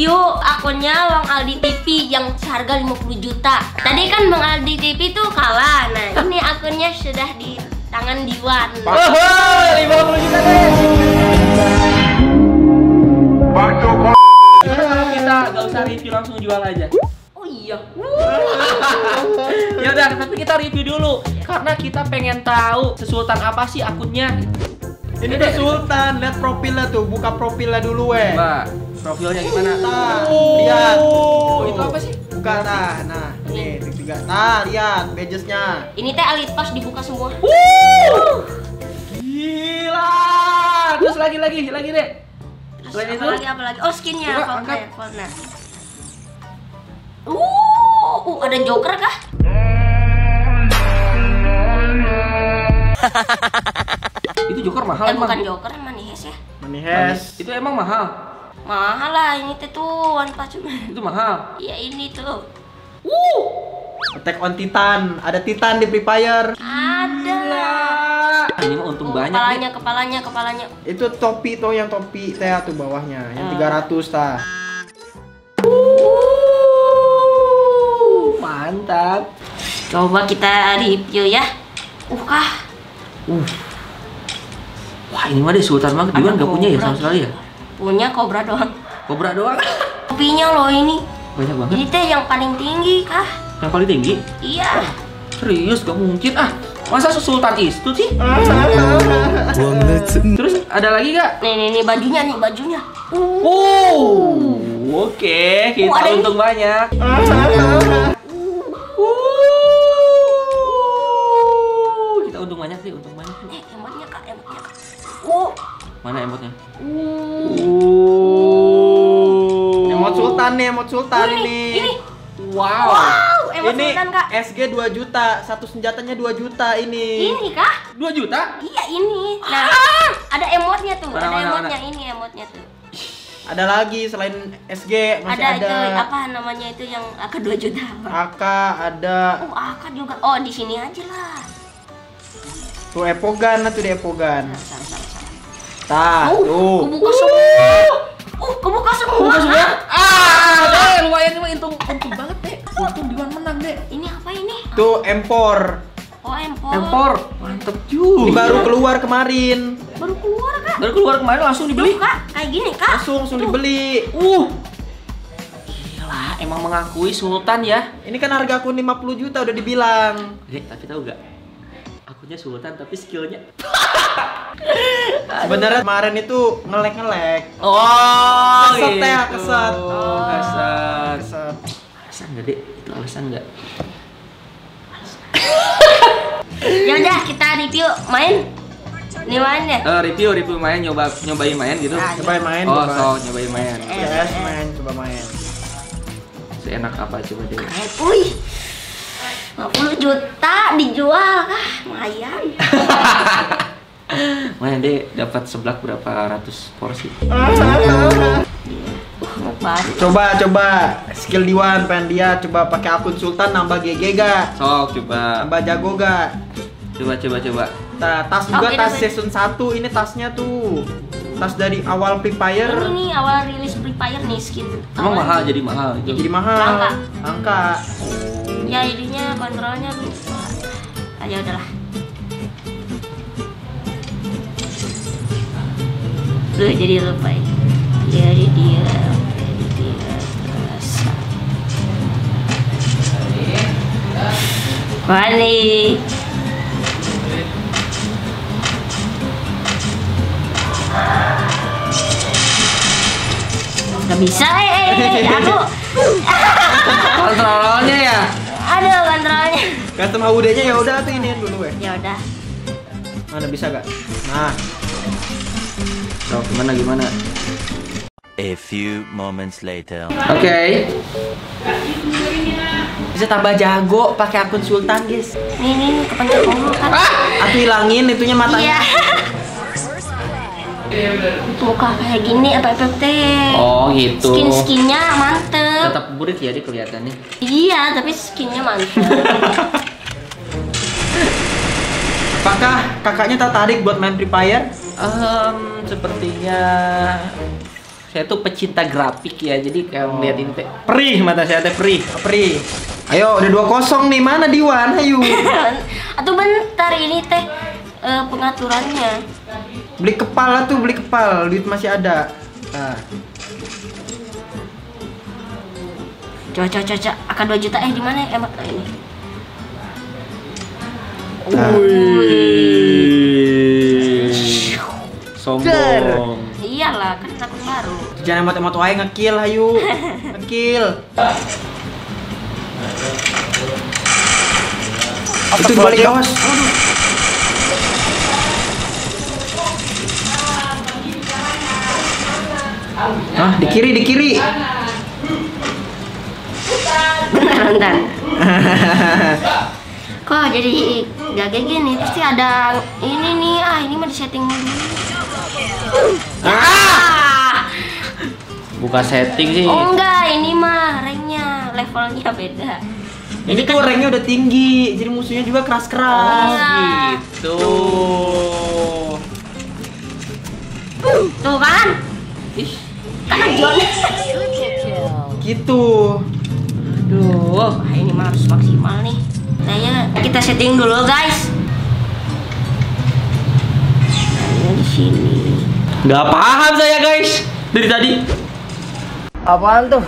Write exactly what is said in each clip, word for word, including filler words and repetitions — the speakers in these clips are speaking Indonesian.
review akunnya Bang Aldi T V yang seharga lima puluh juta. Tadi kan Bang Aldi T V tuh kalah. Nah, ini akunnya sudah di tangan Diwan. Oh, lima puluh juta guys. Kalau kita gak usah review, langsung jual aja. Oh iya. Ya udah, tapi kita review dulu karena kita pengen tahu sesultan apa sih akunnya. Ini tuh Sultan, lihat profilnya tuh, buka profilnya dulu weh. Mbak, profilnya gimana? Nah, lihat. Oh, itu apa sih? Buka nah, nah. Nih, tiga. Nah, lihat badges-nya. Ini teh elite pass dibuka semua. Wuh! Gila! Terus lagi lagi, lagi deh. Lagi apa lagi, apa lagi? Oh, skinnya Falcon. Uh, uh, ada joker kah? Itu joker mahal eh, emang? Bukan joker, manihes ya. Manihes. Itu emang mahal? Mahal lah, ini tuh one patch. Itu mahal? Iya ini tuh. Wuh! Attack on Titan, ada Titan di Free Fire. Ada lah. Ini mah untung oh, banyak. Kepalanya, nih. kepalanya, kepalanya. Itu topi tuh, yang topi teh tuh bawahnya, yang hmm. tiga ratus ta. Wuh! Mantap. Coba kita review ya. Uh kah? Uh. Wah, ini mah deh Sultan banget. Diwan gak punya ya sama sekali ya? Punya kobra doang. Kobra doang? Topinya loh ini. Banyak banget. Ini teh yang paling tinggi kah? Yang paling tinggi? Iya. Oh, serius gak mungkin ah. Masa Sultan itu sih? Terus ada lagi gak? Nih nih nih bajunya nih bajunya. Oh, oke okay. Kita oh, untung ini. banyak. Kita untung banyak sih, untung banyak. Eh, emotnya kak, emotnya kak. Uh. Mana emotnya? Uh. Uh. Emot Sultan nih, emot Sultan ini. Ini. ini. Wow. Wow, emot ini Sultan, Kak. S G dua juta, satu senjatanya dua juta ini. Ini kah? dua juta? Iya, ini. Nah, ah. ada emotnya tuh. Mana, ada mana, emotnya mana. ini, emotnya tuh. Ada lagi selain S G masih ada. Ada itu, apa namanya itu yang A K dua juta. A K ada. Oh, A K juga. Oh, di sini aja lah. Tuh epogan lah, tuh di epogan. Tah, oh, tuh. Kebuka semua. Uh, kebuka semua. Kebuka semua. Ah, deh, lumayan nih, untung, untung banget deh. Untung Diwan menang deh. Ini apa ini? Tuh empor. Oh, empor. Empor, mantep juga. Ini baru keluar kemarin. Baru keluar kak? Baru keluar kemarin langsung dibeli. Duh, kak, kayak gini kak? Langsung, langsung tuh. dibeli. Uh. Gila, emang mengakui Sultan ya. Ini kan harga aku lima puluh juta udah dibilang. Dek, tapi tahu gak? Akunya Sultan tapi skillnya. Sebenarnya kemarin itu ngelek-ngelek. Oh, keset gitu. ya, keset. Oh, keset. Keset. Alasan nggak dek? Itu alasan nggak? Ya udah, kita review main. Ini main ya? Uh, review, review main, nyoba, nyobain main gitu. Nah, nyobain main. Oh, so, nyobain main. Yes, main, coba main. Seenak apa coba deh. Uy. lima puluh juta dijual kah? Lumayan. Lumayan deh, dapat seblak berapa ratus porsi. Coba coba skill Diwan, pengen dia coba pakai akun Sultan nambah G G gak? Sok coba. Nambah jago gak? Coba coba coba. Nah, tas juga okay, tas dapet. Season satu ini tasnya tuh. Tas dari awal Free Fire. Ini nih awal rilis Free Fire nih skin. Emang awal mahal itu. jadi mahal. Gitu. Jadi mahal. Langka. Langka. Ya ininya kontrolnya bisa. Aja udahlah. Duh, jadi lupa. Ya. Jadi dia, jadi dia terasa. Wali. Gak bisa eh, aku. Kontrolnya ya. Aduh, kontrolnya. Custom H U D-nya ya udah tuh ini dulu ya. Ya udah. Mana bisa gak? Nah. Coba gimana gimana? A few moments later. Oke. Okay. Bisa tambah jago pakai akun Sultan, guys. Nih nih, nih kepencet dulu kan. Ah, aku hilangin itunya matanya. Iya. Buka kayak gini apa F F T. Oh gitu. Skin-skinnya mantep. Tetap burik ya dia kelihatannya. Iya, tapi skinnya mantep. Apakah kakaknya tertarik buat main Free Fire? Um, sepertinya Saya tuh pecinta grafik ya, jadi kalau melihat ini perih mata saya teh perih, perih. Ayo, udah dua kosong nih, mana Diwan? Ayo. Atau bentar ini teh uh, pengaturannya. Beli kepala tuh, beli kepala, duit masih ada. Nah. Coba coba coba, akan dua juta eh di mana emak eh, ini? Nah. Sombong. Iyalah, kan akun baru. Jangan emot-emot wae ngekill ayo. Ngekill. Itu balik awas. Aduh. Hah, di kiri, di kiri. Bentar, bentar. Kok jadi gak kayak gini? Pasti ada ini nih. Ah, ini mah di setting dulu. Ah! Buka setting sih. Oh enggak, ini mah ranknya, levelnya beda. Ini kan ranknya udah tinggi, jadi musuhnya juga keras-keras. Oh, gitu. Tuh, Tuh kan? Ih, kan gitu. Aduh, ini mah harus maksimal nih. Kayaknya kita setting dulu, guys. Di sini. Nggak paham saya guys dari tadi. Apaan tuh?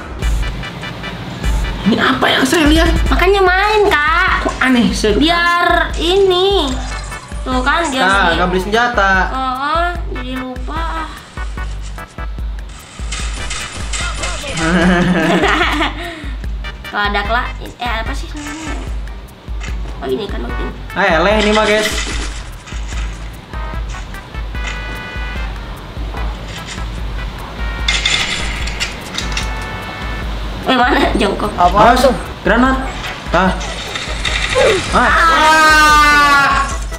Ini apa yang saya lihat? Makanya main kak. Kok aneh? Saya biar ini. Tuh kan dia. Nah, nggak beli senjata. Oh, oh, jadi lupa. Kalau ada kelak, eh apa sih namanya? Oh ini kan mungkin. Eh leh ini mah guys. Eh mana jongkok? Apa? Masuk. Granat. Ah. Ah. Ah. Ah.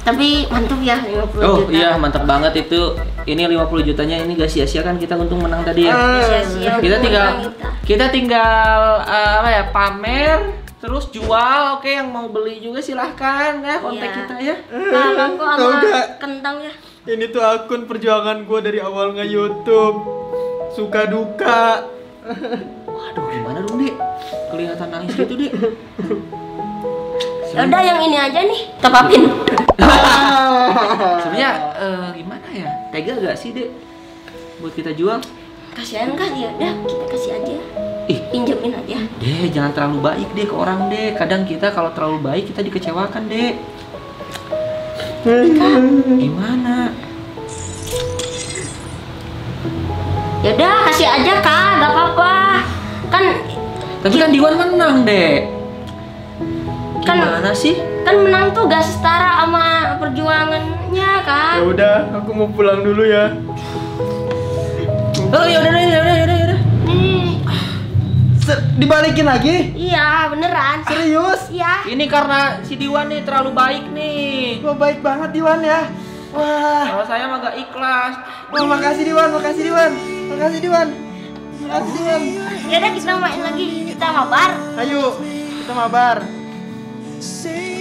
Tapi mantap ya lima puluh juta. Oh iya mantap banget itu. Ini lima puluh jutanya ini gak sia-sia kan, kita untung menang tadi ya. Sia-sia. Kita tinggal kita. kita tinggal uh, apa ya pamer terus jual. Oke yang mau beli juga silahkan ya kontak ya. Kita ya. Nah, aku sama kentang ya. Ini tuh akun perjuangan gue dari awal nge YouTube. Suka duka. Waduh, gimana dong, Dek? Kelihatan nangis gitu, Dek. Udah yang ini aja nih, tepapin. Sebenarnya uh, gimana ya? Tega gak sih, Dek? Buat kita jual? Kasihan kan ya, udah kita kasih aja. Ih, pinjemin aja. Dek, jangan terlalu baik, Dek, ke orang, Dek. Kadang kita kalau terlalu baik, kita dikecewakan, Dek. Kak, gimana? Yaudah, kasih aja, Kak. Gak apa-apa. Kan tapi kan Diwan menang deh. Kan mana sih? Kan menang tuh gak setara sama perjuangannya kan. Ya udah, aku mau pulang dulu ya. Oh ya udah ya udah ya udah. Nih. Dibalikin lagi? Iya beneran. Serius? Iya. Ini karena si Diwan nih terlalu baik nih. Wah baik banget Diwan ya. Wah. Kalau saya mah gak ikhlas. Wah makasih Diwan, makasih Diwan, makasih Diwan. Ya udah kita main lagi, kita mabar. Ayo, kita mabar.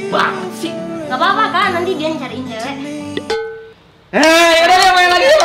Bang, sih. Gak apa-apa kan, nanti dia cariin cewek. Eh, ya udah main lagi.